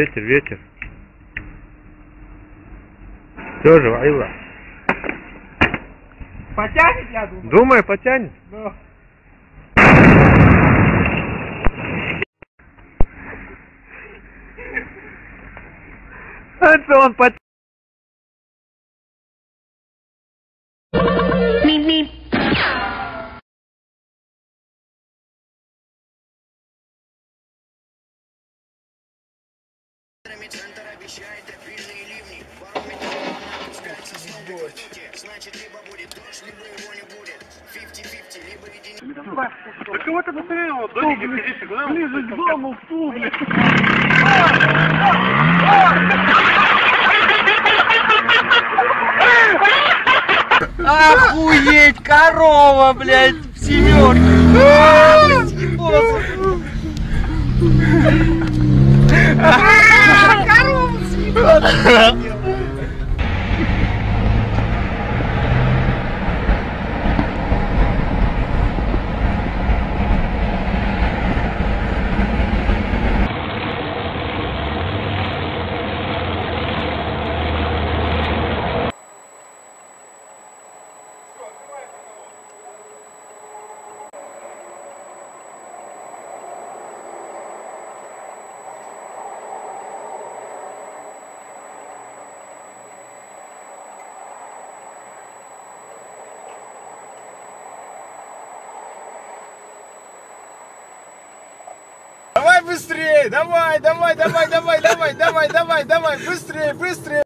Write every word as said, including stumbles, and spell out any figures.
ветер, ветер. Все же, Айла. Потянет, я думаю. Думаю, потянет. Да. Это он потянет. Центр обещает обильные ливни. Барометр опускается снова. Значит, либо будет дождь, либо его не будет. пятьдесят на пятьдесят, либо единица. Да кого ты посмотрел? Ближе к дому, в ту, блядь. Охуеть, корова, блядь, в семерке. Давай быстрее, давай, давай, давай, давай, давай, давай, давай, давай, быстрее, быстрее.